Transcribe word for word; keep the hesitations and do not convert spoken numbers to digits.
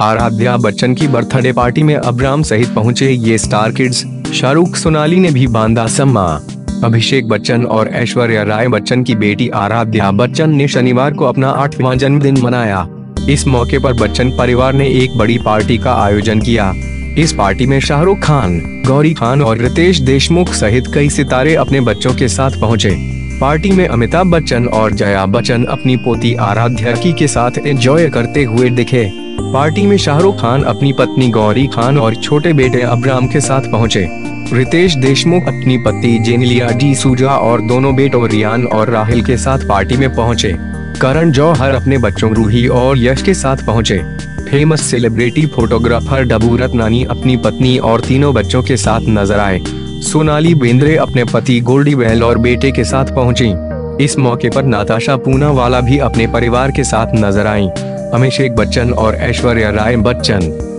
आराध्या बच्चन की birthday party में अबराम सहित पहुंचे ये स्टार किड्स। शाहरुख, सोनाली ने भी बांधा सम्मा। अभिषेक बच्चन और ऐश्वर्या राय बच्चन की बेटी आराध्या बच्चन ने शनिवार को अपना आठवां जन्मदिन मनाया। इस मौके पर बच्चन परिवार ने एक बड़ी पार्टी का आयोजन किया। इस पार्टी में शाहरुख खान, गौरी खान और रितेश देशमुख सहित कई सितारे अपने बच्चों के साथ पहुंचे। पार्टी में अमिताभ बच्चन और जया बच्चन अपनी पोती आराध्या की के साथ एंजॉय करते हुए दिखे। पार्टी में शाहरुख खान अपनी पत्नी गौरी खान और छोटे बेटे अबराम के साथ पहुंचे। रितेश देशमुख अपनी पत्नी जेनिलिया डी सूजा और दोनों बेटों रियान और राहिल के साथ पार्टी में पहुंचे। करण जौहर अपने बच्चों रूही और यश के साथ पहुंचे। Famous celebrity photographer Dabboo Ratnani अपनी पत्नी और तीनों बच्चों के साथ नजर आए। सोनाली बेंद्रे अपने पति गोल्डी बहल और बेटे के साथ पहुंची। इस मौके पर नाताशा पूनावाला भी अपने परिवार के साथ नजर आई। अभिषेक बच्चन और ऐश्वर्या राय बच्चन